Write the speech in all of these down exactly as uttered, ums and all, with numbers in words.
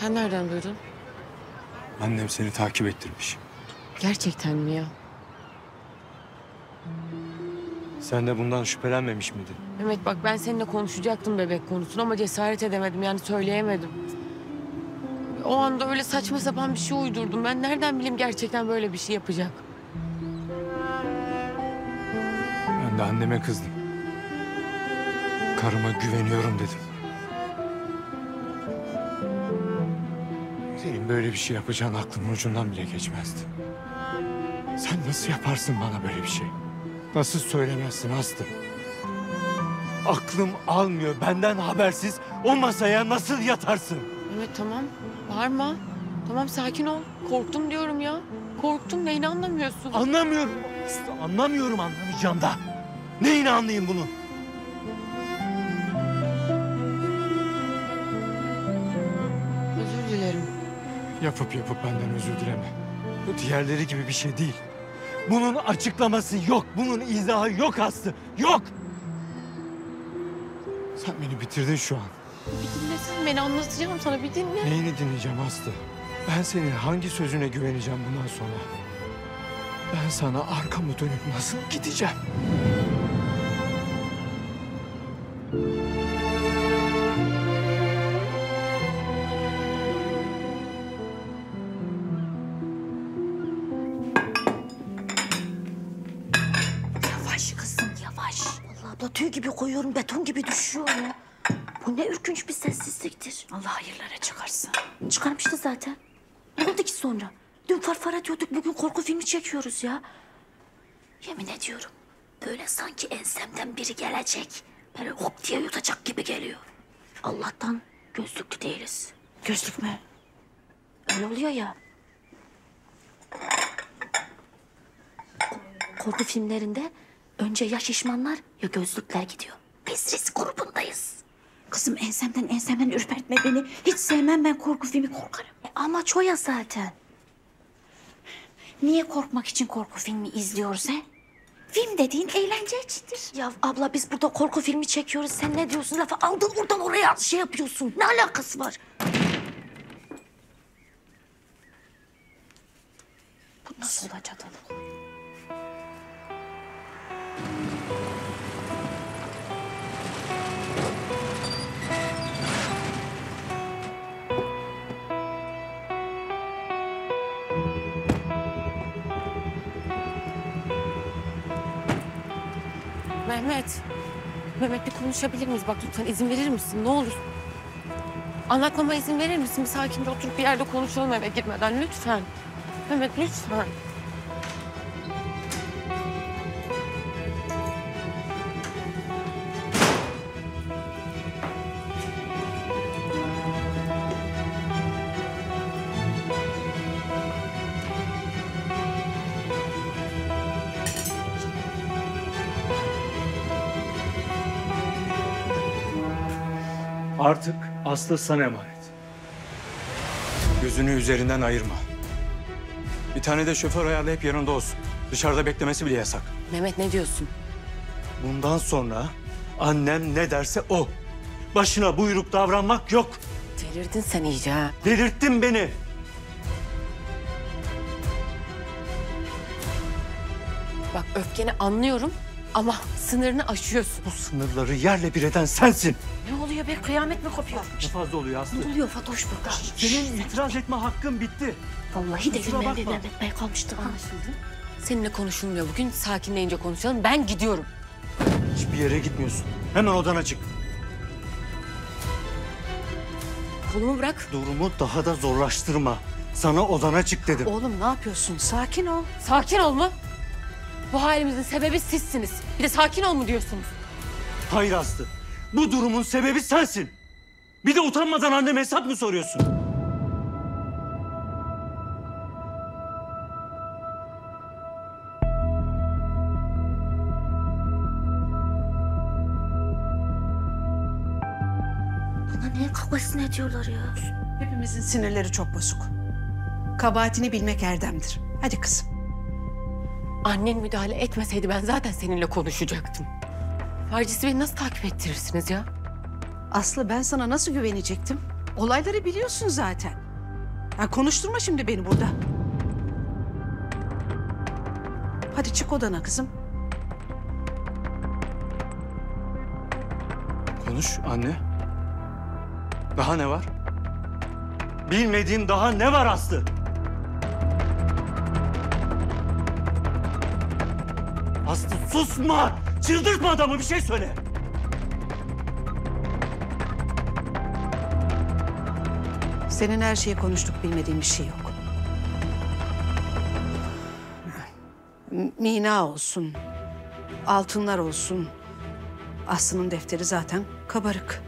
Sen nereden duydun? Annem seni takip ettirmiş. Gerçekten mi ya? Sen de bundan şüphelenmemiş miydin? Mehmet bak, ben seninle konuşacaktım bebek konusunu ama cesaret edemedim, yani söyleyemedim. O anda öyle saçma sapan bir şey uydurdum. Ben nereden bileyim gerçekten böyle bir şey yapacak? Ben de anneme kızdım. Karıma güveniyorum dedim. Senin böyle bir şey yapacağın aklımın ucundan bile geçmezdi. Sen nasıl yaparsın bana böyle bir şey? Nasıl söylemezsin Aslı? Aklım almıyor. Benden habersiz o masaya nasıl yatarsın? Evet tamam. Bağırma. Tamam sakin ol. Korktum diyorum ya. Korktum. Neyini anlamıyorsun? Anlamıyorum Aslı. Anlamıyorum, anlamayacağım da. Neyini anlayayım bunu? Özür dilerim. Yapıp yapıp benden özür dileme. Bu diğerleri gibi bir şey değil. Bunun açıklaması yok, bunun izahı yok Aslı, yok! Sen beni bitirdin şu an. Bir dinlesen beni, anlatacağım sana, bir dinle. Neyini dinleyeceğim Aslı? Ben senin hangi sözüne güveneceğim bundan sonra? Ben sana arkamı dönüp nasıl gideceğim? Tüy gibi koyuyorum, beton gibi düşüyor ya. Bu ne ürkünç bir sessizliktir. Allah hayırlara çıkarsın. Çıkarmıştı zaten. Ne oldu ki sonra? Dün farfara diyorduk, bugün korku filmi çekiyoruz ya. Yemin ediyorum, böyle sanki ensemden biri gelecek. Böyle hop diye yutacak gibi geliyor. Allah'tan gözlüklü değiliz. Gözlük mü? Öyle oluyor ya. Korku filmlerinde önce ya şişmanlar ya gözlükler gidiyor. Biz risk grubundayız. Kızım ensemden ensemden ürpertme beni. Hiç sevmem ben korku filmi, korkarım. E, ama çoya zaten. Niye korkmak için korku filmi izliyoruz he? Film dediğin eğlence içindir. Ya abla biz burada korku filmi çekiyoruz. Sen ne diyorsun? Lafı aldın oradan oraya şey yapıyorsun. Ne alakası var? Bu nasıl olacak adam? Mehmet, Mehmet bir konuşabilir miyiz? Bak lütfen izin verir misin? Ne olur. Anlatmama izin verir misin? Bir sakince oturup bir yerde konuşalım eve girmeden. Lütfen. Mehmet lütfen. Artık Aslı sana emanet. Gözünü üzerinden ayırma. Bir tane de şoför ayarlayıp yanında olsun. Dışarıda beklemesi bile yasak. Mehmet ne diyorsun? Bundan sonra annem ne derse o. Başına buyruk davranmak yok. Delirdin sen iyice ha. Delirttin beni. Bak öfkeni anlıyorum. Ama sınırını aşıyorsun. Bu sınırları yerle bir eden sensin. Ne oluyor be? Kıyamet mi kopuyor? Ne fazla oluyor Aslı? Ne oluyor Fatoş burada? Senin itiraz etme hakkın bitti. Vallahi de gülmem de Mehmet Bey kalmıştı. Anlaşıldı. Seninle konuşulmuyor bugün. Sakinleyince konuşalım. Ben gidiyorum. Hiçbir yere gitmiyorsun. Hemen odana çık. Kolumu bırak. Durumu daha da zorlaştırma. Sana odana çık dedim. Oğlum ne yapıyorsun? Sakin ol. Sakin ol mu? Bu halimizin sebebi sizsiniz. Bir de sakin ol mu diyorsunuz? Hayır Aslı. Bu durumun sebebi sensin. Bir de utanmadan anneme hesap mı soruyorsun? Bana niye kavgasını ediyorlar ya? Hepimizin sinirleri çok bozuk. Kabahatini bilmek erdemdir. Hadi kızım. Annen müdahale etmeseydi ben zaten seninle konuşacaktım. Farcisi beni nasıl takip ettirirsiniz ya? Aslı ben sana nasıl güvenecektim? Olayları biliyorsun zaten. Ya konuşturma şimdi beni burada. Hadi çık odana kızım. Konuş anne. Daha ne var? Bilmediğim daha ne var Aslı? Aslı susma! Çıldırtma adamı, bir şey söyle! Senin her şeyi konuştuk, bilmediğin bir şey yok. Mina olsun, altınlar olsun. Aslı'nın defteri zaten kabarık.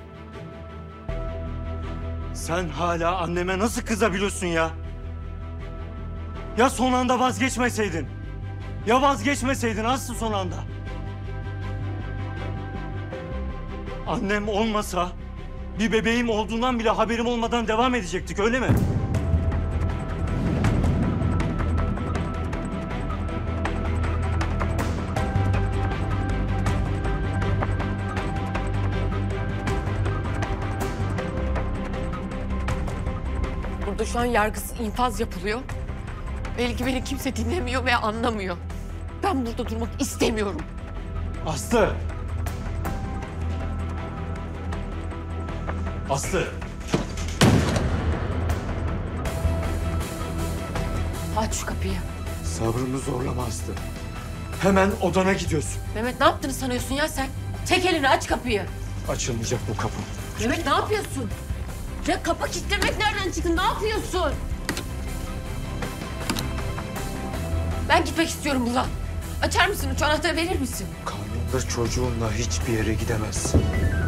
Sen hala anneme nasıl kızabiliyorsun ya? Ya son anda vazgeçmeseydin? Ya vazgeçmeseydin Aslı son anda? Annem olmasa bir bebeğim olduğundan bile haberim olmadan devam edecektik, öyle mi? Burada şu an yargısız infaz yapılıyor. Belki beni kimse dinlemiyor veya anlamıyor. Ben burada durmak istemiyorum. Aslı! Aslı! Aç şu kapıyı. Sabrımı zorlama Aslı. Hemen odana gidiyorsun. Mehmet, ne yaptığını sanıyorsun ya sen? Çek elini, aç kapıyı. Açılmayacak bu kapı. Mehmet, ne yapıyorsun? Ya kapı kilitlemek nereden çıktı? Ne yapıyorsun? Ben gitmek istiyorum buradan. Açar mısın? Üç anahtarı verir misin? Kanundur, çocuğunla hiçbir yere gidemezsin.